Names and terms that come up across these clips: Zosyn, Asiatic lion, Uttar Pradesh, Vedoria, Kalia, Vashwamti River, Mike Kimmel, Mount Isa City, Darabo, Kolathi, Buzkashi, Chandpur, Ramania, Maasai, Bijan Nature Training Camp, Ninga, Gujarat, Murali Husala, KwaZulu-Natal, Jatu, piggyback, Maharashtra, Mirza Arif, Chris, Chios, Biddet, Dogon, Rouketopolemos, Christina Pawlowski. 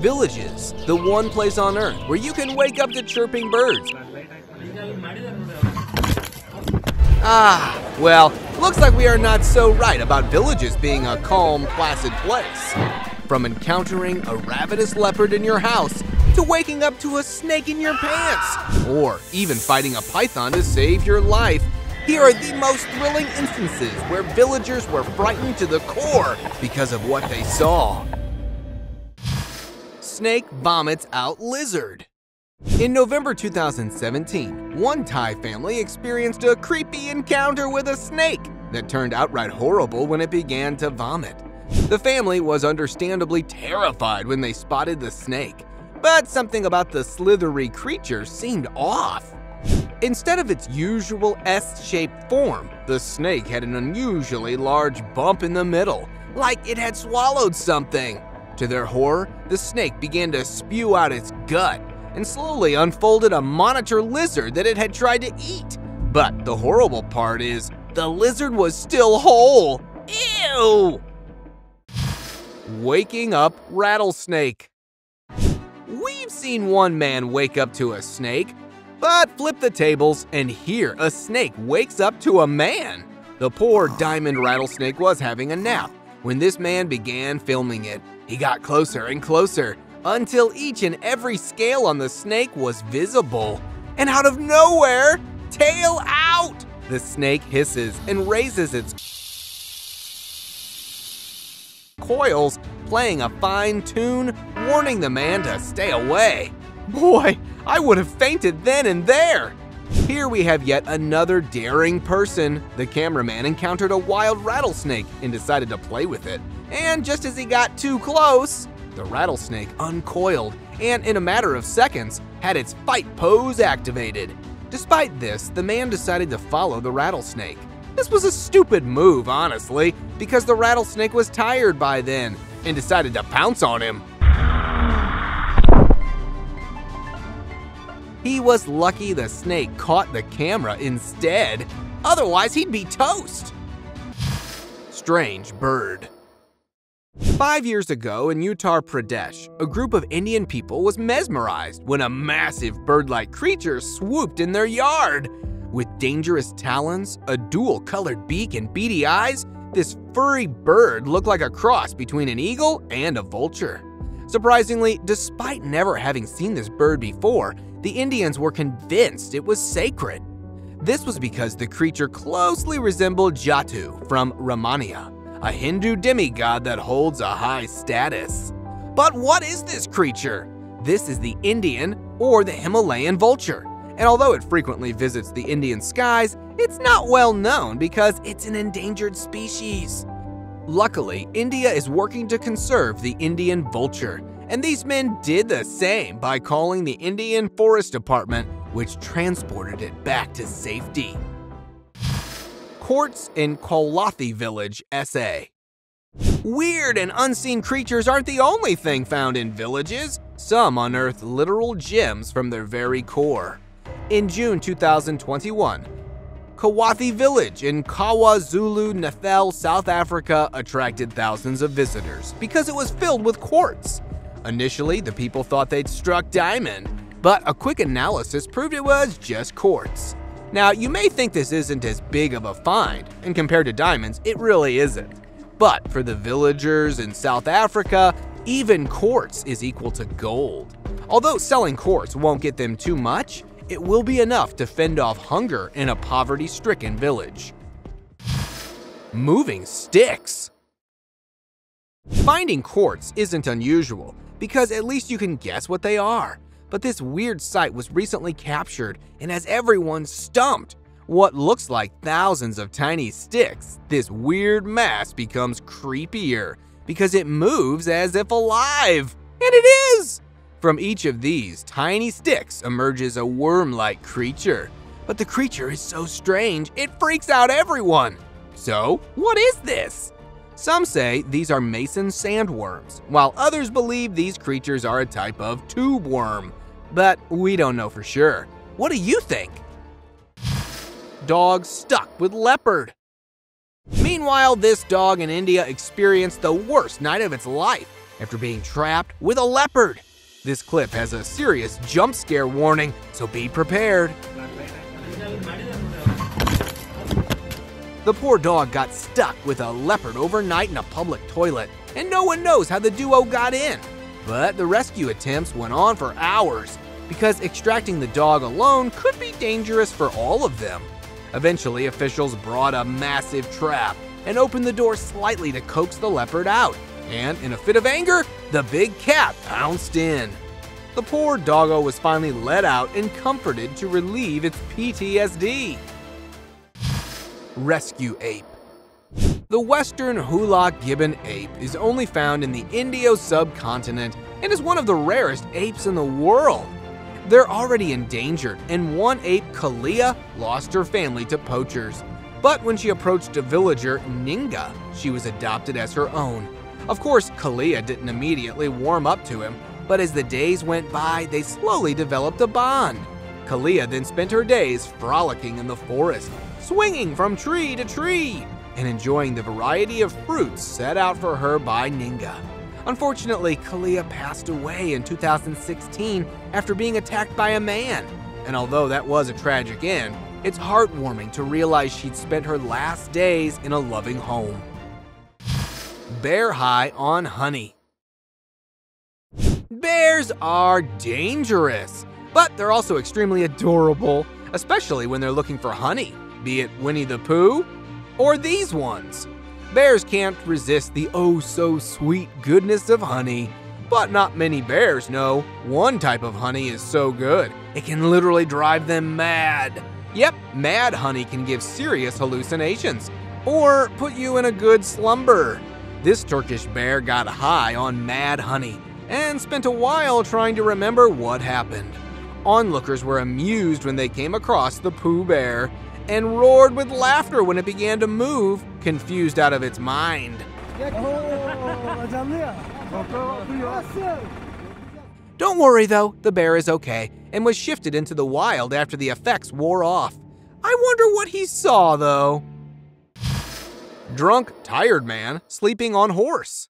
villages, the one place on earth where you can wake up to chirping birds. Ah, well, looks like we are not so right about villages being a calm, placid place. From encountering a ravenous leopard in your house, to waking up to a snake in your pants, or even fighting a python to save your life, here are the most thrilling instances where villagers were frightened to the core because of what they saw. Snake vomits out lizard. In November 2017, one Thai family experienced a creepy encounter with a snake that turned outright horrible when it began to vomit. The family was understandably terrified when they spotted the snake, but something about the slithery creature seemed off. Instead of its usual S-shaped form, the snake had an unusually large bump in the middle, like it had swallowed something. To their horror, the snake began to spew out its gut and slowly unfolded a monitor lizard that it had tried to eat. But the horrible part is, the lizard was still whole. Ew! Waking up rattlesnake. We've seen one man wake up to a snake, but flip the tables and here a snake wakes up to a man. The poor diamond rattlesnake was having a nap when this man began filming it. He got closer and closer until each and every scale on the snake was visible. And out of nowhere, tail out! The snake hisses and raises its coils, playing a fine tune, warning the man to stay away. Boy, I would have fainted then and there. Here we have yet another daring person. The cameraman encountered a wild rattlesnake and decided to play with it. And just as he got too close, the rattlesnake uncoiled and in a matter of seconds had its fight pose activated. Despite this, the man decided to follow the rattlesnake. This was a stupid move, honestly, because the rattlesnake was tired by then and decided to pounce on him. He was lucky the snake caught the camera instead, otherwise he'd be toast. Strange bird. 5 years ago in Uttar Pradesh, a group of Indian people was mesmerized when a massive bird-like creature swooped in their yard. With dangerous talons, a dual-colored beak, and beady eyes, this furry bird looked like a cross between an eagle and a vulture. Surprisingly, despite never having seen this bird before, the Indians were convinced it was sacred. This was because the creature closely resembled Jatu from Ramania, a Hindu demigod that holds a high status. But what is this creature? This is the Indian or the Himalayan vulture, and although it frequently visits the Indian skies, it's not well known because it's an endangered species. Luckily, India is working to conserve the Indian vulture, and these men did the same by calling the Indian Forest Department, which transported it back to safety. Quartz in Kolathi Village, SA. Weird and unseen creatures aren't the only thing found in villages. Some unearth literal gems from their very core. In June 2021, Kolathi Village in KwaZulu-Natal, South Africa attracted thousands of visitors because it was filled with quartz. Initially, the people thought they'd struck diamond, but a quick analysis proved it was just quartz. Now, you may think this isn't as big of a find, and compared to diamonds, it really isn't. But for the villagers in South Africa, even quartz is equal to gold. Although selling quartz won't get them too much, it will be enough to fend off hunger in a poverty-stricken village. Moving sticks. Finding quartz isn't unusual, because at least you can guess what they are. But this weird sight was recently captured and has everyone stumped. What looks like thousands of tiny sticks, this weird mass becomes creepier because it moves as if alive, and it is! From each of these tiny sticks emerges a worm-like creature. But the creature is so strange, it freaks out everyone. So, what is this? Some say these are mason sandworms, while others believe these creatures are a type of tube worm. But we don't know for sure. What do you think? Dog stuck with leopard. Meanwhile, this dog in India experienced the worst night of its life after being trapped with a leopard. This clip has a serious jump scare warning, so be prepared. The poor dog got stuck with a leopard overnight in a public toilet, and no one knows how the duo got in. But the rescue attempts went on for hours, because extracting the dog alone could be dangerous for all of them. Eventually, officials brought a massive trap and opened the door slightly to coax the leopard out. And in a fit of anger, the big cat pounced in. The poor doggo was finally let out and comforted to relieve its PTSD. Rescue ape. The western hula gibbon ape is only found in the Indio subcontinent and is one of the rarest apes in the world. They're already endangered, and one ape, Kalia, lost her family to poachers. But when she approached a villager, Ninga, she was adopted as her own. Of course, Kalia didn't immediately warm up to him, but as the days went by, they slowly developed a bond. Kalia then spent her days frolicking in the forest, swinging from tree to tree, and enjoying the variety of fruits set out for her by Ninga. Unfortunately, Kalia passed away in 2016 after being attacked by a man, and although that was a tragic end, it's heartwarming to realize she'd spent her last days in a loving home. Bear high on honey. Bears are dangerous, but they're also extremely adorable, especially when they're looking for honey, be it Winnie the Pooh or these ones. Bears can't resist the oh-so-sweet goodness of honey, but not many bears know one type of honey is so good, it can literally drive them mad. Yep, mad honey can give serious hallucinations or put you in a good slumber. This Turkish bear got high on mad honey and spent a while trying to remember what happened. Onlookers were amused when they came across the Pooh Bear and roared with laughter when it began to move, confused out of its mind. Don't worry though, the bear is okay and was shifted into the wild after the effects wore off. I wonder what he saw though. Drunk, tired man sleeping on horse.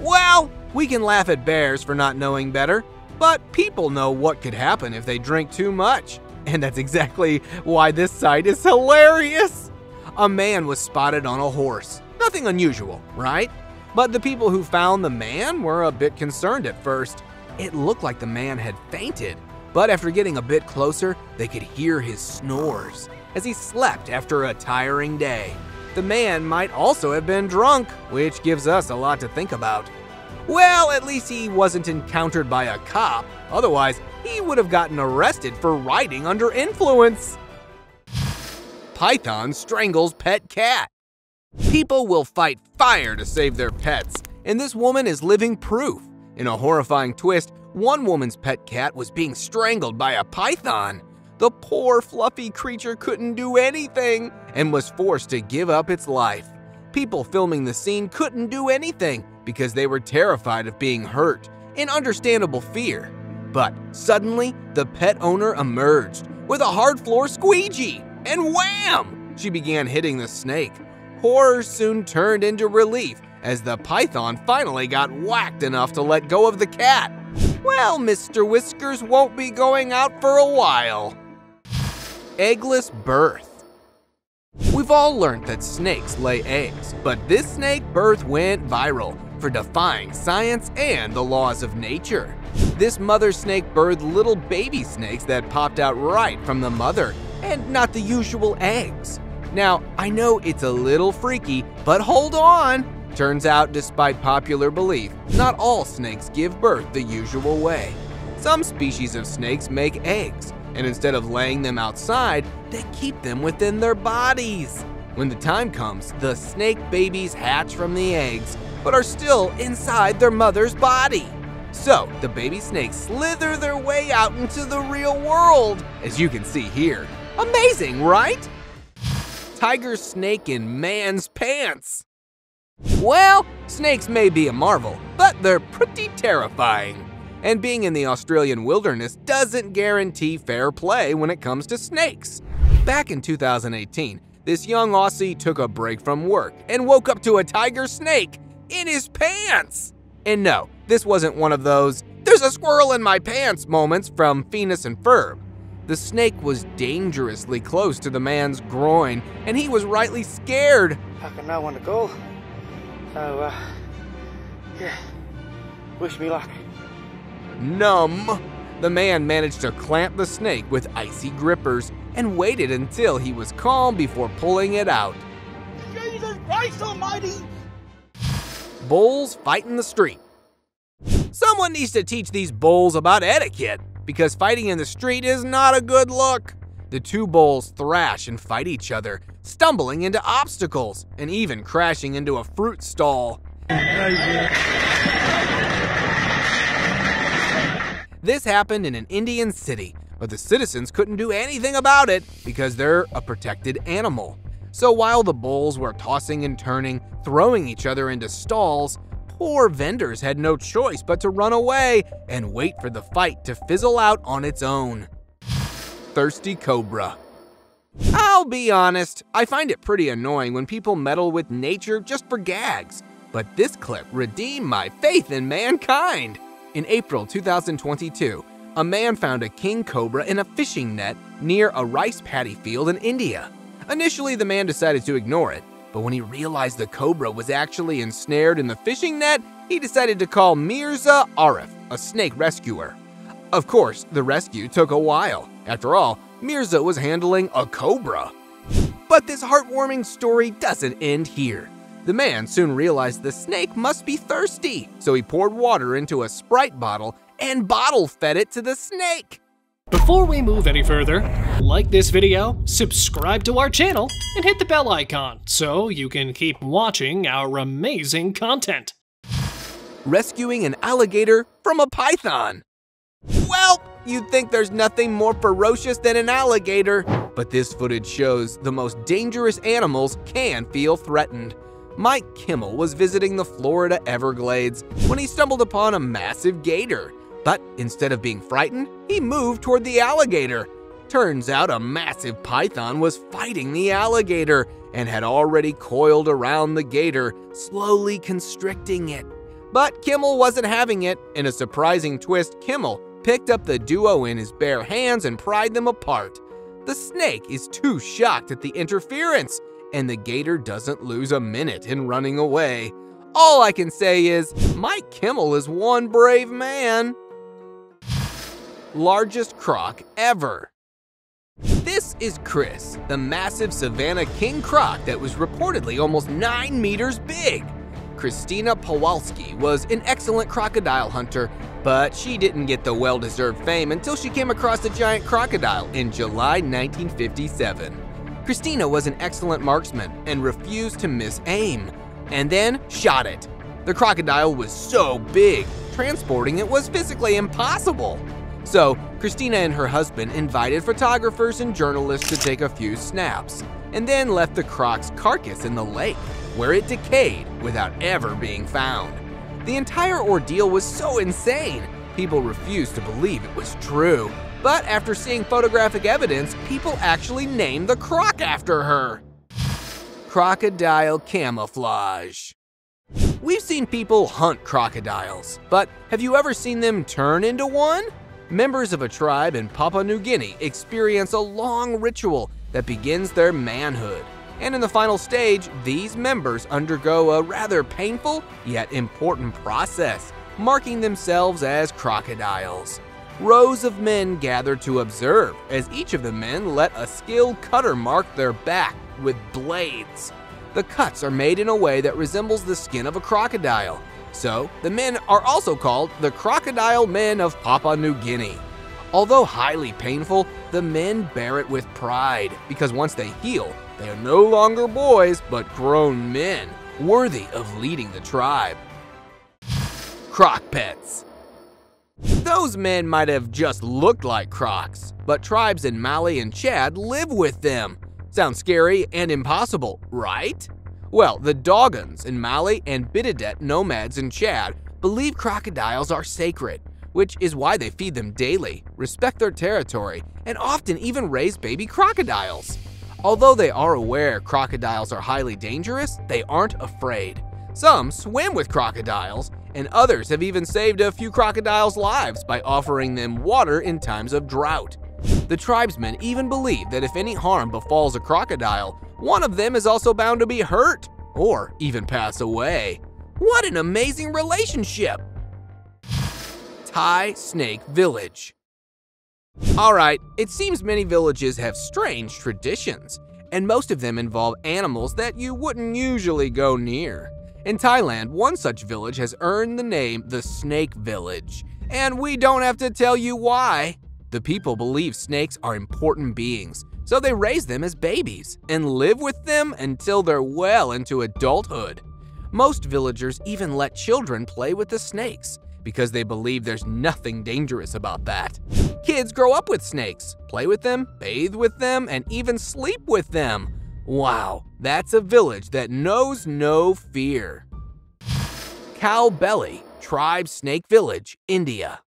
Well, we can laugh at bears for not knowing better, but people know what could happen if they drink too much. And that's exactly why this sight is hilarious. A man was spotted on a horse. Nothing unusual, right? But the people who found the man were a bit concerned at first. It looked like the man had fainted, but after getting a bit closer, they could hear his snores as he slept after a tiring day. The man might also have been drunk, which gives us a lot to think about. Well, at least he wasn't encountered by a cop, otherwise he would have gotten arrested for riding under influence. Python strangles pet cat. People will fight fire to save their pets, and this woman is living proof. In a horrifying twist, one woman's pet cat was being strangled by a python. The poor fluffy creature couldn't do anything and was forced to give up its life. People filming the scene couldn't do anything because they were terrified of being hurt, an understandable fear. But suddenly, the pet owner emerged with a hard floor squeegee, and wham! She began hitting the snake. Horror soon turned into relief as the python finally got whacked enough to let go of the cat. Well, Mr. Whiskers won't be going out for a while. Eggless birth. We've all learned that snakes lay eggs, but this snake birth went viral for defying science and the laws of nature. This mother snake birthed little baby snakes that popped out right from the mother, and not the usual eggs. Now, I know it's a little freaky, but hold on! Turns out, despite popular belief, not all snakes give birth the usual way. Some species of snakes make eggs, and instead of laying them outside, they keep them within their bodies. When the time comes, the snake babies hatch from the eggs, but are still inside their mother's body. So the baby snakes slither their way out into the real world, as you can see here. Amazing, right? Tiger snake in man's pants. Well, snakes may be a marvel, but they're pretty terrifying. And being in the Australian wilderness doesn't guarantee fair play when it comes to snakes. Back in 2018, this young Aussie took a break from work and woke up to a tiger snake in his pants. And no, this wasn't one of those "there's a squirrel in my pants" moments from Venus and Ferb. The snake was dangerously close to the man's groin, and he was rightly scared. I can now want to go, so yeah, wish me luck. Numb, the man managed to clamp the snake with icy grippers and waited until he was calm before pulling it out. Jesus Christ Almighty! Bulls fight in the street. Someone needs to teach these bulls about etiquette, because fighting in the street is not a good look. The two bulls thrash and fight each other, stumbling into obstacles and even crashing into a fruit stall. This happened in an Indian city, but the citizens couldn't do anything about it because they're a protected animal. So while the bulls were tossing and turning, throwing each other into stalls, poor vendors had no choice but to run away and wait for the fight to fizzle out on its own. Thirsty cobra. I'll be honest, I find it pretty annoying when people meddle with nature just for gags, but this clip redeemed my faith in mankind. In April 2022, a man found a king cobra in a fishing net near a rice paddy field in India. Initially, the man decided to ignore it, but when he realized the cobra was actually ensnared in the fishing net, he decided to call Mirza Arif, a snake rescuer. Of course, the rescue took a while. After all, Mirza was handling a cobra. But this heartwarming story doesn't end here. The man soon realized the snake must be thirsty, so he poured water into a Sprite bottle and bottle fed it to the snake. Before we move any further, like this video, subscribe to our channel, and hit the bell icon so you can keep watching our amazing content. Rescuing an alligator from a python. Well, you'd think there's nothing more ferocious than an alligator, but this footage shows the most dangerous animals can feel threatened. Mike Kimmel was visiting the Florida Everglades when he stumbled upon a massive gator. But instead of being frightened, he moved toward the alligator. Turns out a massive python was fighting the alligator and had already coiled around the gator, slowly constricting it. But Kimmel wasn't having it. In a surprising twist, Kimmel picked up the duo in his bare hands and pried them apart. The snake is too shocked at the interference, and the gator doesn't lose a minute in running away. All I can say is, Mike Kimmel is one brave man. Largest croc ever. This is Chris, the massive Savannah King croc that was reportedly almost 9 meters big. Christina Pawlowski was an excellent crocodile hunter, but she didn't get the well-deserved fame until she came across a giant crocodile in July 1957. Christina was an excellent marksman and refused to miss aim, and then shot it. The crocodile was so big, transporting it was physically impossible. So, Christina and her husband invited photographers and journalists to take a few snaps, and then left the croc's carcass in the lake, where it decayed without ever being found. The entire ordeal was so insane, people refused to believe it was true. But after seeing photographic evidence, people actually named the croc after her. Crocodile camouflage. We've seen people hunt crocodiles, but have you ever seen them turn into one? Members of a tribe in Papua New Guinea experience a long ritual that begins their manhood. And in the final stage, these members undergo a rather painful yet important process, marking themselves as crocodiles. Rows of men gather to observe as each of the men let a skilled cutter mark their back with blades. The cuts are made in a way that resembles the skin of a crocodile. So, the men are also called the Crocodile Men of Papua New Guinea. Although highly painful, the men bear it with pride, because once they heal, they are no longer boys, but grown men, worthy of leading the tribe. Croc pets. Those men might have just looked like crocs, but tribes in Mali and Chad live with them. Sounds scary and impossible, right? Well, the Dogons in Mali and Biddet nomads in Chad believe crocodiles are sacred, which is why they feed them daily, respect their territory, and often even raise baby crocodiles. Although they are aware crocodiles are highly dangerous, they aren't afraid. Some swim with crocodiles, and others have even saved a few crocodiles' lives by offering them water in times of drought. The tribesmen even believe that if any harm befalls a crocodile, one of them is also bound to be hurt or even pass away. What an amazing relationship! Thai Snake Village. Alright, it seems many villages have strange traditions, and most of them involve animals that you wouldn't usually go near. In Thailand, one such village has earned the name the Snake Village, and we don't have to tell you why. The people believe snakes are important beings, so they raise them as babies and live with them until they're well into adulthood. Most villagers even let children play with the snakes, because they believe there's nothing dangerous about that. Kids grow up with snakes, play with them, bathe with them, and even sleep with them. Wow, that's a village that knows no fear. Cowbelly Tribe Snake Village, India.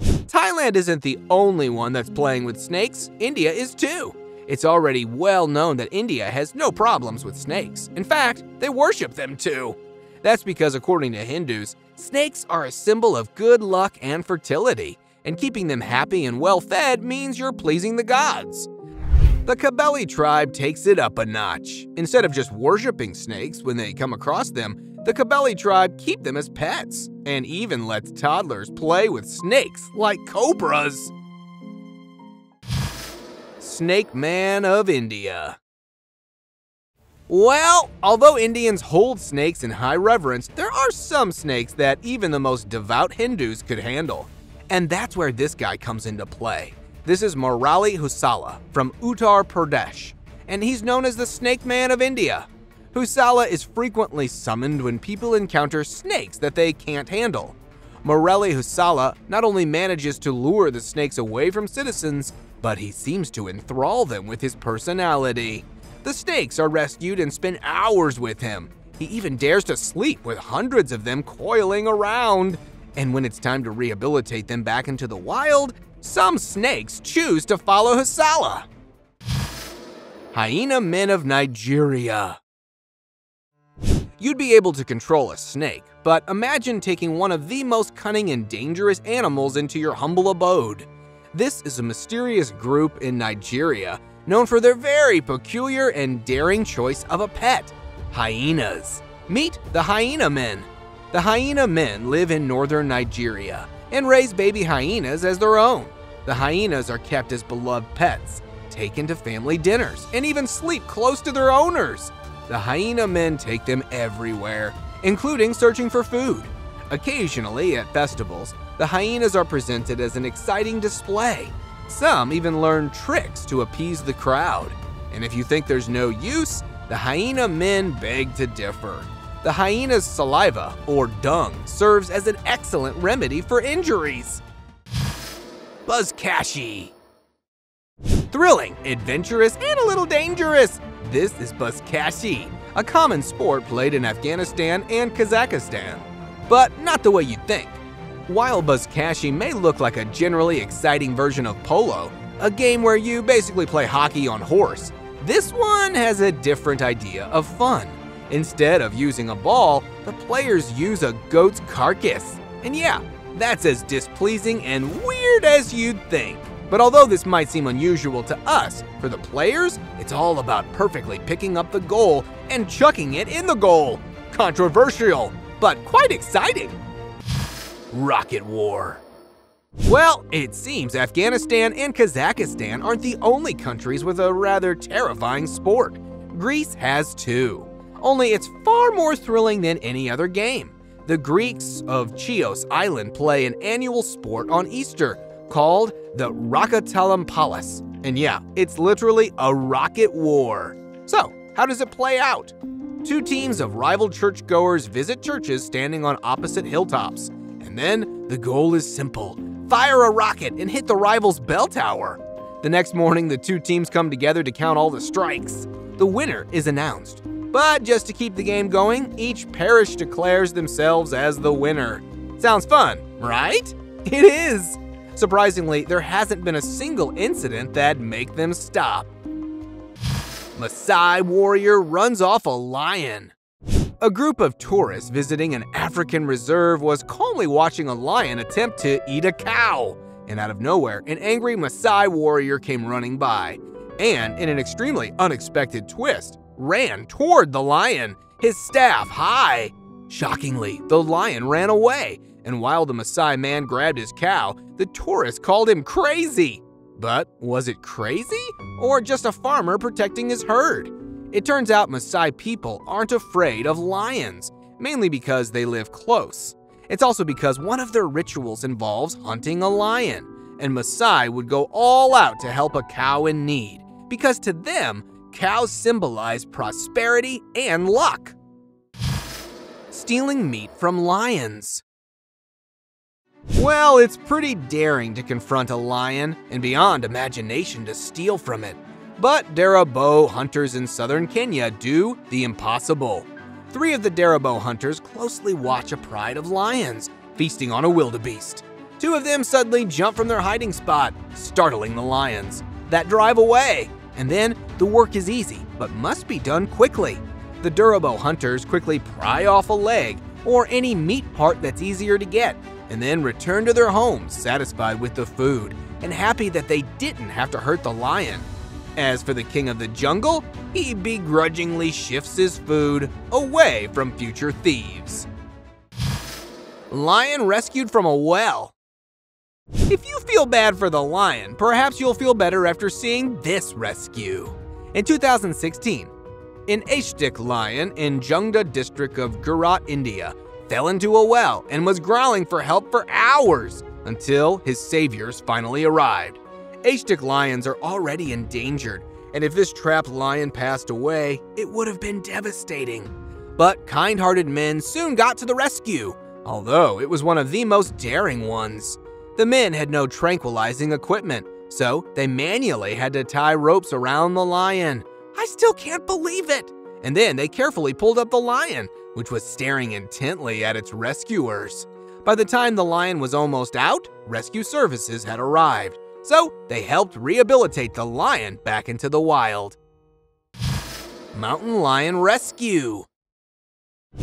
Thailand isn't the only one that's playing with snakes, India is too. It's already well known that India has no problems with snakes. In fact, they worship them too. That's because according to Hindus, snakes are a symbol of good luck and fertility, and keeping them happy and well-fed means you're pleasing the gods. The Cowbelly tribe takes it up a notch. Instead of just worshiping snakes when they come across them, the Cowbelly tribe keep them as pets and even lets toddlers play with snakes like cobras. Snake Man of India. Well, although Indians hold snakes in high reverence, there are some snakes that even the most devout Hindus could handle. And that's where this guy comes into play. This is Murali Husala from Uttar Pradesh, and he's known as the Snake Man of India. Husala is frequently summoned when people encounter snakes that they can't handle. Murali Husala not only manages to lure the snakes away from citizens, but he seems to enthrall them with his personality. The snakes are rescued and spend hours with him. He even dares to sleep with hundreds of them coiling around. And when it's time to rehabilitate them back into the wild, some snakes choose to follow Husala. Hyena Men of Nigeria. You'd be able to control a snake, but imagine taking one of the most cunning and dangerous animals into your humble abode. This is a mysterious group in Nigeria known for their very peculiar and daring choice of a pet, hyenas. Meet the hyena men. The hyena men live in northern Nigeria and raise baby hyenas as their own. The hyenas are kept as beloved pets, taken to family dinners, and even sleep close to their owners. The hyena men take them everywhere, including searching for food. Occasionally, at festivals, the hyenas are presented as an exciting display. Some even learn tricks to appease the crowd. And if you think there's no use, the hyena men beg to differ. The hyena's saliva, or dung, serves as an excellent remedy for injuries. Buzkashi. Thrilling, adventurous, and a little dangerous. This is Buzkashi, a common sport played in Afghanistan and Kazakhstan, but not the way you'd think. While Buzkashi may look like a generally exciting version of polo, a game where you basically play hockey on horse, this one has a different idea of fun. Instead of using a ball, the players use a goat's carcass. And yeah, that's as displeasing and weird as you'd think. But although this might seem unusual to us, for the players, it's all about perfectly picking up the goal and chucking it in the goal. Controversial, but quite exciting. Rocket War. Well, it seems Afghanistan and Kazakhstan aren't the only countries with a rather terrifying sport. Greece has too, only it's far more thrilling than any other game. The Greeks of Chios Island play an annual sport on Easter called the Rouketopolemos, and yeah, it's literally a rocket war. So, how does it play out? Two teams of rival churchgoers visit churches standing on opposite hilltops. And then the goal is simple, fire a rocket and hit the rival's bell tower. The next morning, the two teams come together to count all the strikes. The winner is announced, but just to keep the game going, each parish declares themselves as the winner. Sounds fun, right? It is. Surprisingly, there hasn't been a single incident that'd make them stop. Maasai warrior runs off a lion. A group of tourists visiting an African reserve was calmly watching a lion attempt to eat a cow. And out of nowhere, an angry Maasai warrior came running by and, in an extremely unexpected twist, ran toward the lion, his staff high. Shockingly, the lion ran away, and while the Maasai man grabbed his cow, the tourist called him crazy. But was it crazy or just a farmer protecting his herd? It turns out Maasai people aren't afraid of lions, mainly because they live close. It's also because one of their rituals involves hunting a lion, and Maasai would go all out to help a cow in need, because to them, cows symbolize prosperity and luck. Stealing meat from lions. Well, it's pretty daring to confront a lion, and beyond imagination to steal from it. But Darabo hunters in southern Kenya do the impossible. 3 of the Darabo hunters closely watch a pride of lions feasting on a wildebeest. 2 of them suddenly jump from their hiding spot, startling the lions that drive away. And then the work is easy, but must be done quickly. The Darabo hunters quickly pry off a leg or any meat part that's easier to get, and then return to their homes satisfied with the food and happy that they didn't have to hurt the lion. As for the king of the jungle, he begrudgingly shifts his food away from future thieves. Lion rescued from a well. If you feel bad for the lion, perhaps you'll feel better after seeing this rescue. In 2016, an Asiatic lion in Jungda district of Gujarat, India, fell into a well and was growling for help for hours until his saviors finally arrived. Asiatic lions are already endangered, and if this trapped lion passed away, it would have been devastating. But kind-hearted men soon got to the rescue, although it was one of the most daring ones. The men had no tranquilizing equipment, so they manually had to tie ropes around the lion. I still can't believe it! And then they carefully pulled up the lion, which was staring intently at its rescuers. By the time the lion was almost out, rescue services had arrived. So they helped rehabilitate the lion back into the wild. Mountain lion rescue.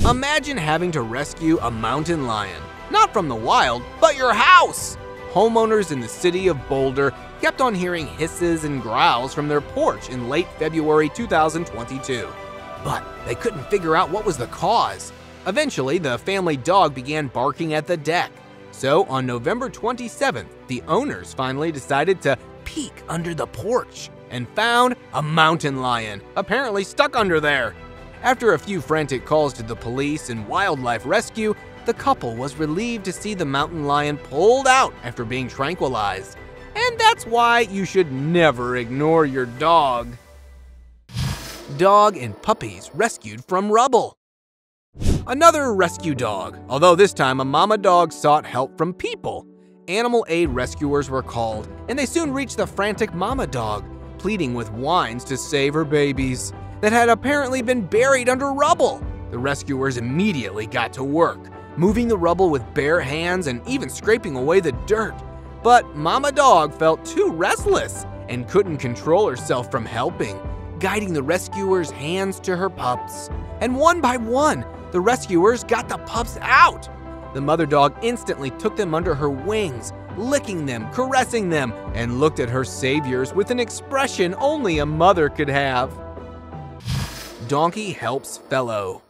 Imagine having to rescue a mountain lion, not from the wild, but your house. Homeowners in the city of Boulder kept on hearing hisses and growls from their porch in late February 2022, but they couldn't figure out what was the cause. Eventually, the family dog began barking at the deck. So on November 27th, the owners finally decided to peek under the porch and found a mountain lion, apparently stuck under there. After a few frantic calls to the police and wildlife rescue, the couple was relieved to see the mountain lion pulled out after being tranquilized. And that's why you should never ignore your dog. Dog and puppies rescued from rubble. Another rescue dog, although this time a mama dog sought help from people. Animal aid rescuers were called, and they soon reached the frantic mama dog, pleading with whines to save her babies that had apparently been buried under rubble. The rescuers immediately got to work, moving the rubble with bare hands and even scraping away the dirt. But mama dog felt too restless and couldn't control herself from helping, guiding the rescuers' hands to her pups. And one by one, the rescuers got the pups out. The mother dog instantly took them under her wings, licking them, caressing them, and looked at her saviors with an expression only a mother could have. Donkey helps fellow.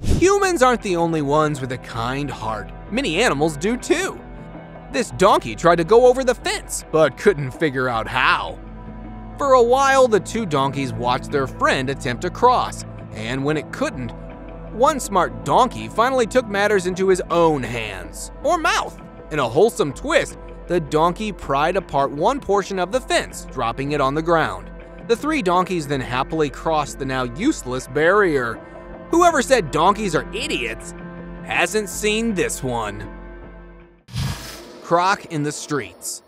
Humans aren't the only ones with a kind heart. Many animals do too. This donkey tried to go over the fence, but couldn't figure out how. For a while, the 2 donkeys watched their friend attempt to cross, and when it couldn't, one smart donkey finally took matters into his own hands, or mouth. In a wholesome twist, the donkey pried apart one portion of the fence, dropping it on the ground. The 3 donkeys then happily crossed the now useless barrier. Whoever said donkeys are idiots hasn't seen this one. Croc in the streets.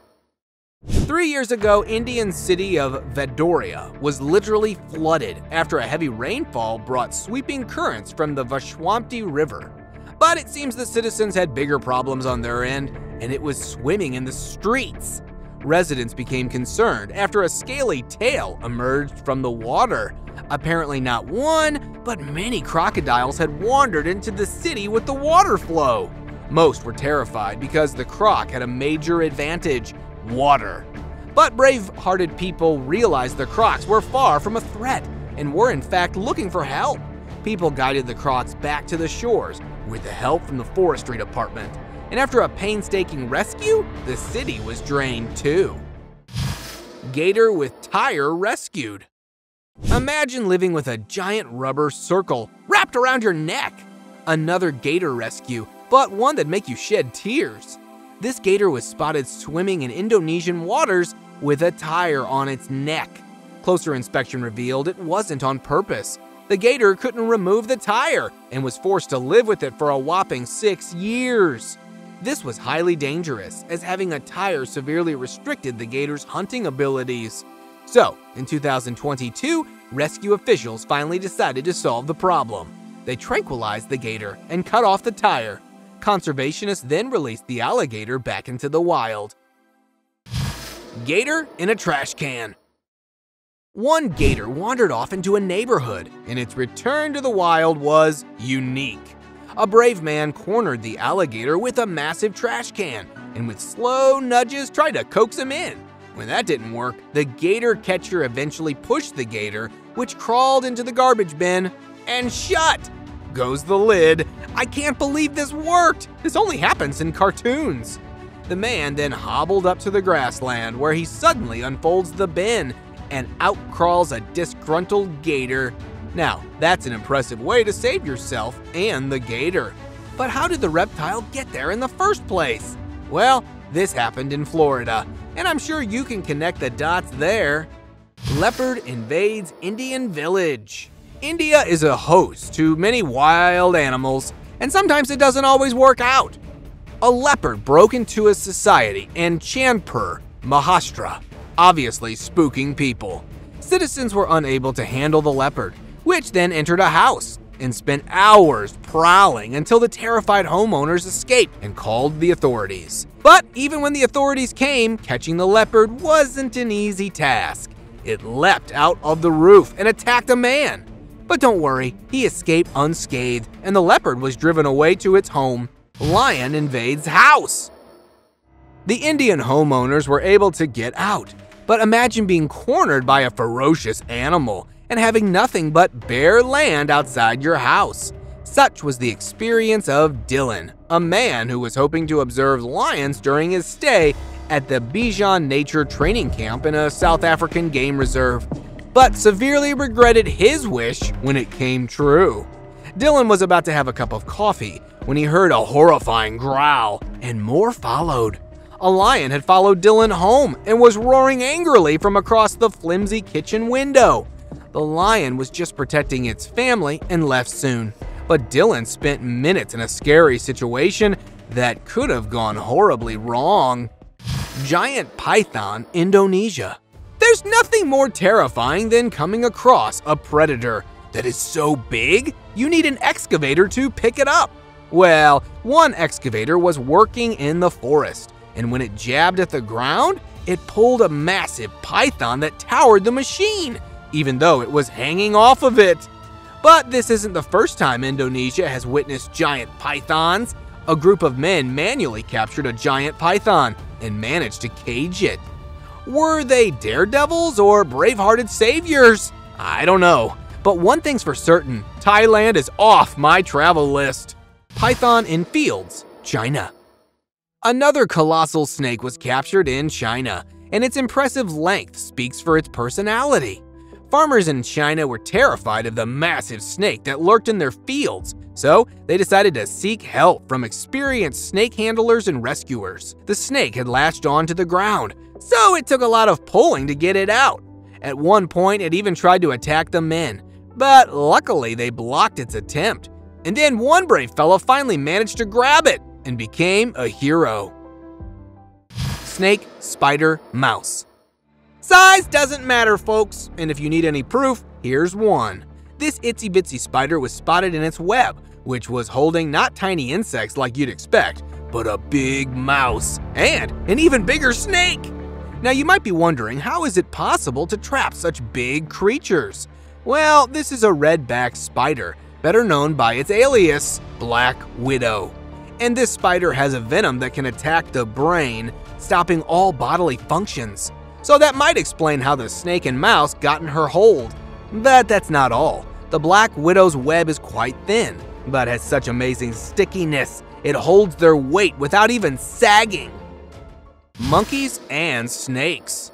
3 years ago, Indian city of Vedoria was literally flooded after a heavy rainfall brought sweeping currents from the Vashwamti River. But it seems the citizens had bigger problems on their end, and it was swimming in the streets. Residents became concerned after a scaly tail emerged from the water, Apparently not one, but many crocodiles had wandered into the city with the water flow. Most were terrified because the croc had a major advantage, water. But brave-hearted people realized the crocs were far from a threat and were in fact looking for help. People guided the crocs back to the shores with the help from the forestry department. And after a painstaking rescue, the city was drained too. Gator with tire rescued. Imagine living with a giant rubber circle wrapped around your neck. Another gator rescue, but one that'd make you shed tears. This gator was spotted swimming in Indonesian waters with a tire on its neck. Closer inspection revealed it wasn't on purpose. The gator couldn't remove the tire and was forced to live with it for a whopping 6 years. This was highly dangerous, as having a tire severely restricted the gator's hunting abilities. So, in 2022, rescue officials finally decided to solve the problem. They tranquilized the gator and cut off the tire. Conservationists then released the alligator back into the wild. Gator in a trash can. One gator wandered off into a neighborhood, and its return to the wild was unique. A brave man cornered the alligator with a massive trash can, and with slow nudges tried to coax him in. When that didn't work, the gator catcher eventually pushed the gator, which crawled into the garbage bin, and shut goes the lid. I can't believe this worked! This only happens in cartoons. The man then hobbled up to the grassland, where he suddenly unfolds the bin, and out crawls a disgruntled gator. Now, that's an impressive way to save yourself and the gator. But how did the reptile get there in the first place? Well, this happened in Florida, and I'm sure you can connect the dots there. Leopard invades Indian village. India is a host to many wild animals, and sometimes it doesn't always work out. A leopard broke into a society in Chandpur, Maharashtra, obviously spooking people. Citizens were unable to handle the leopard, which then entered a house and spent hours prowling until the terrified homeowners escaped and called the authorities. But even when the authorities came, catching the leopard wasn't an easy task. It leapt out of the roof and attacked a man. But don't worry, he escaped unscathed, and the leopard was driven away to its home. Lion invades house. The Indian homeowners were able to get out, but imagine being cornered by a ferocious animal and having nothing but bare land outside your house. Such was the experience of Dylan, a man who was hoping to observe lions during his stay at the Bijan Nature Training Camp in a South African game reserve, but severely regretted his wish when it came true. Dylan was about to have a cup of coffee when he heard a horrifying growl, and more followed. A lion had followed Dylan home and was roaring angrily from across the flimsy kitchen window. The lion was just protecting its family and left soon. But Dylan spent minutes in a scary situation that could have gone horribly wrong. Giant python, Indonesia. There's nothing more terrifying than coming across a predator that is so big you need an excavator to pick it up. Well, one excavator was working in the forest, and when it jabbed at the ground, it pulled a massive python that towered the machine, even though it was hanging off of it. But this isn't the first time Indonesia has witnessed giant pythons. A group of men manually captured a giant python and managed to cage it. Were they daredevils or brave-hearted saviors? I don't know. But one thing's for certain, Thailand is off my travel list. Python in fields, China. Another colossal snake was captured in China, and its impressive length speaks for its personality. Farmers in China were terrified of the massive snake that lurked in their fields, so they decided to seek help from experienced snake handlers and rescuers. The snake had latched onto the ground, so it took a lot of pulling to get it out. At one point, it even tried to attack the men, but luckily they blocked its attempt. And then one brave fellow finally managed to grab it and became a hero. Snake, spider, mouse. Size doesn't matter, folks, and if you need any proof, here's one. This itsy-bitsy spider was spotted in its web, which was holding not tiny insects like you'd expect, but a big mouse and an even bigger snake. Now you might be wondering, how is it possible to trap such big creatures? Well, this is a red-backed spider, better known by its alias, Black Widow. And this spider has a venom that can attack the brain, stopping all bodily functions. So that might explain how the snake and mouse got in her hold. But that's not all. The Black Widow's web is quite thin, but has such amazing stickiness, it holds their weight without even sagging. Monkeys and snakes.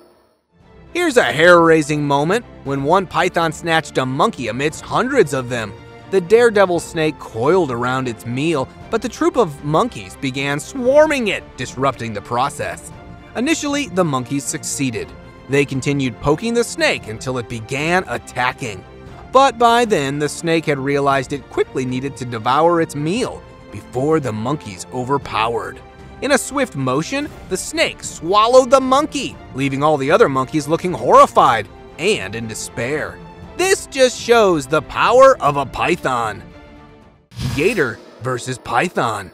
Here's a hair-raising moment when one python snatched a monkey amidst hundreds of them. The daredevil snake coiled around its meal, but the troop of monkeys began swarming it, disrupting the process. Initially, the monkeys succeeded. They continued poking the snake until it began attacking. But by then, the snake had realized it quickly needed to devour its meal before the monkeys overpowered. In a swift motion, the snake swallowed the monkey, leaving all the other monkeys looking horrified and in despair. This just shows the power of a python. Gator versus python.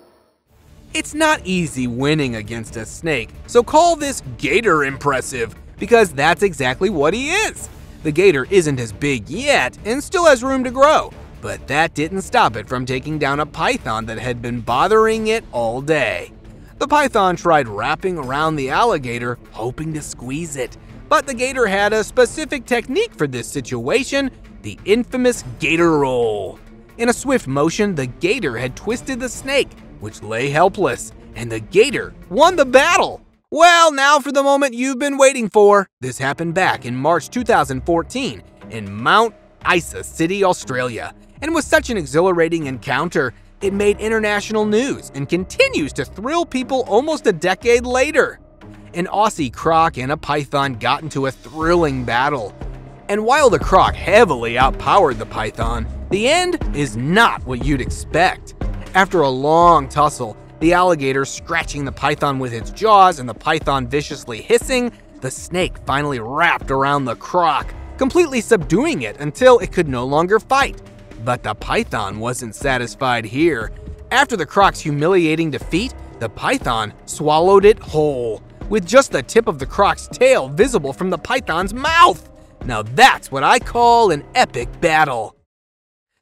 It's not easy winning against a snake, so call this gator impressive, because that's exactly what he is. The gator isn't as big yet and still has room to grow, but that didn't stop it from taking down a python that had been bothering it all day. The python tried wrapping around the alligator, hoping to squeeze it. But the gator had a specific technique for this situation, the infamous gator roll. In a swift motion, the gator had twisted the snake, which lay helpless, and the gator won the battle. Well, now for the moment you've been waiting for. This happened back in March 2014 in Mount Isa City, Australia, and was such an exhilarating encounter. It made international news and continues to thrill people almost a decade later. An Aussie croc and a python got into a thrilling battle. And while the croc heavily outpowered the python, the end is not what you'd expect. After a long tussle, the alligator scratching the python with its jaws and the python viciously hissing, the snake finally wrapped around the croc, completely subduing it until it could no longer fight. But the python wasn't satisfied here. After the croc's humiliating defeat, the python swallowed it whole, with just the tip of the croc's tail visible from the python's mouth. Now that's what I call an epic battle.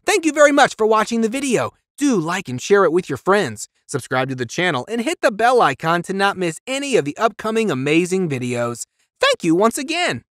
Thank you very much for watching the video. Do like and share it with your friends. Subscribe to the channel and hit the bell icon to not miss any of the upcoming amazing videos. Thank you once again.